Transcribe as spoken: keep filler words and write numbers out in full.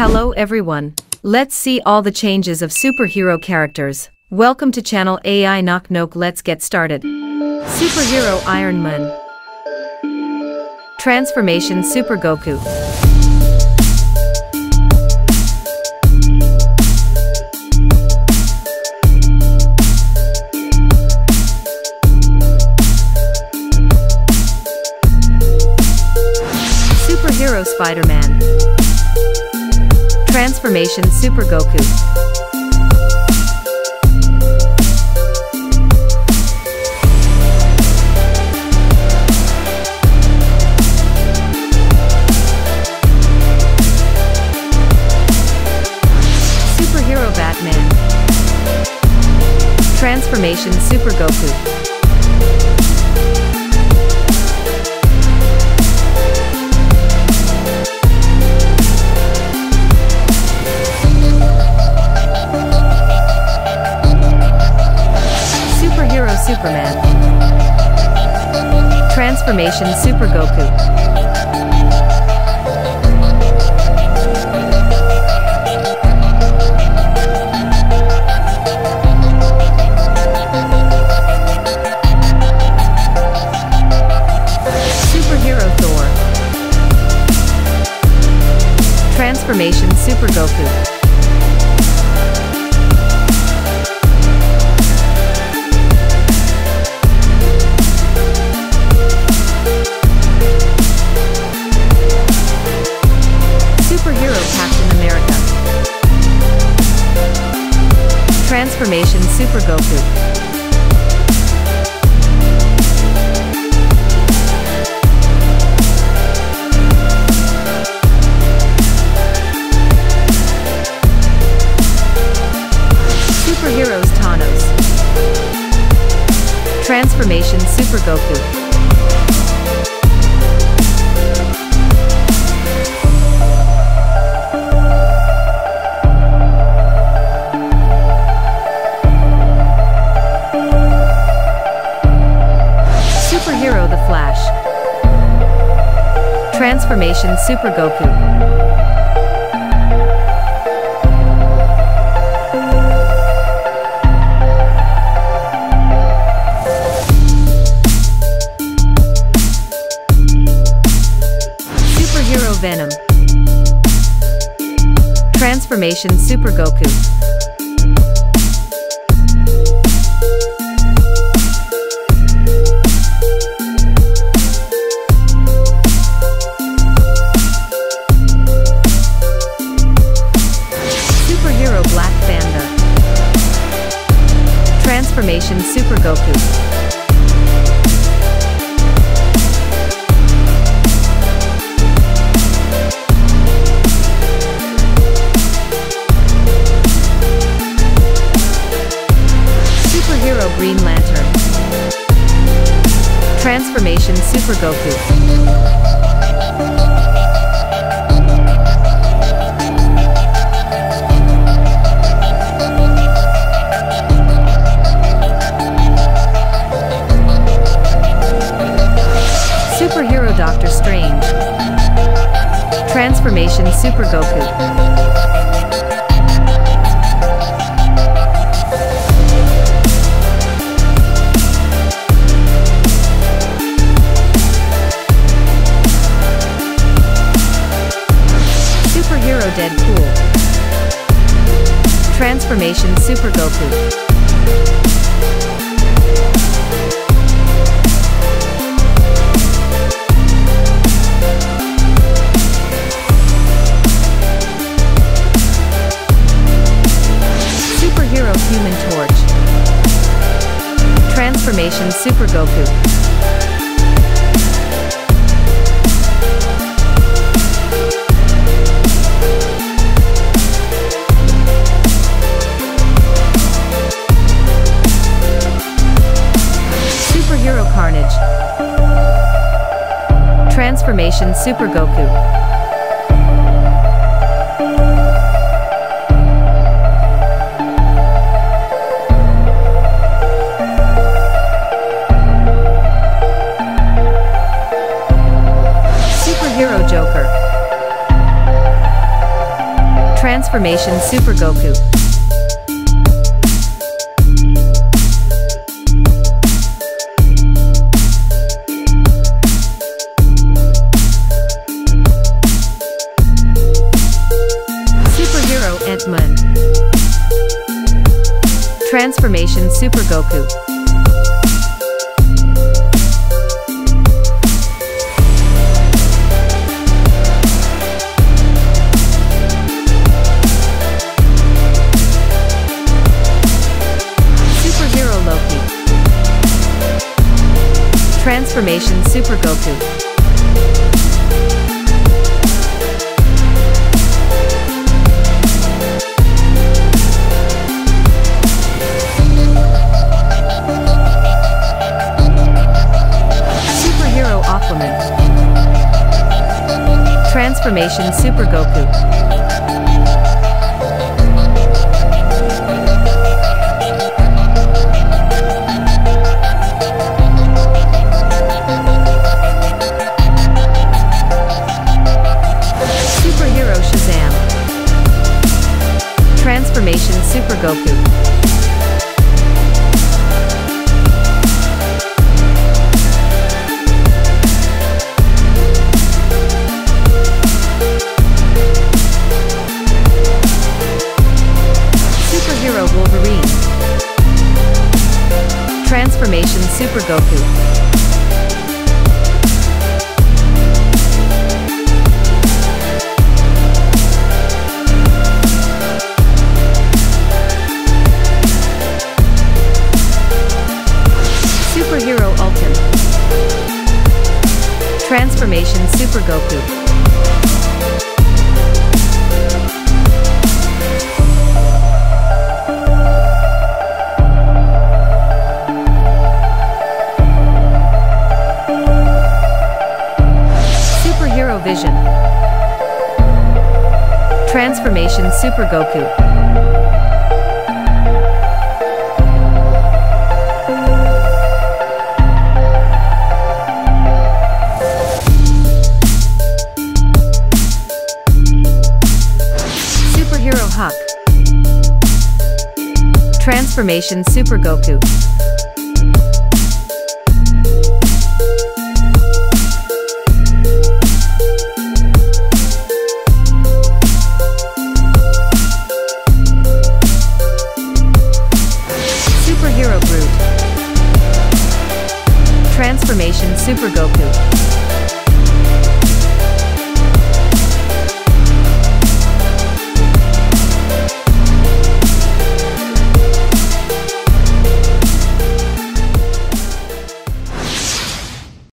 Hello everyone. Let's see all the changes of superhero characters. Welcome to channel A I Nhok Nhoeb. Let's get started. Superhero Iron Man. Transformation Super Goku. Superhero Spider-Man. Transformation Super Goku. Superhero Batman. Transformation Super Goku. Superman. Transformation Super Goku. Superhero Thor. Transformation Super Goku. Transformation Super Goku. Superheroes Thanos. Transformation Super Goku. Superhero The Flash. Transformation Super Goku. Superhero Venom. Transformation Super Goku. Transformation Super Goku. Superhero Green Lantern. Transformation Super Goku. Doctor Strange. Transformation Super Goku. Superhero Deadpool. Transformation Super Goku. Human Torch. Transformation Super Goku. Superhero Carnage. Transformation Super Goku. Joker. Transformation Super Goku. Superhero Ant Man. Transformation Super Goku. Transformation Super Goku. Superhero Aquaman. Transformation Super Goku. Transformation Super Goku. Superhero Wolverine. Transformation Super Goku. Transformation Super Goku. Superhero Vision. Transformation Super Goku. Transformation Super Goku. Superhero Brood. Transformation Super Goku.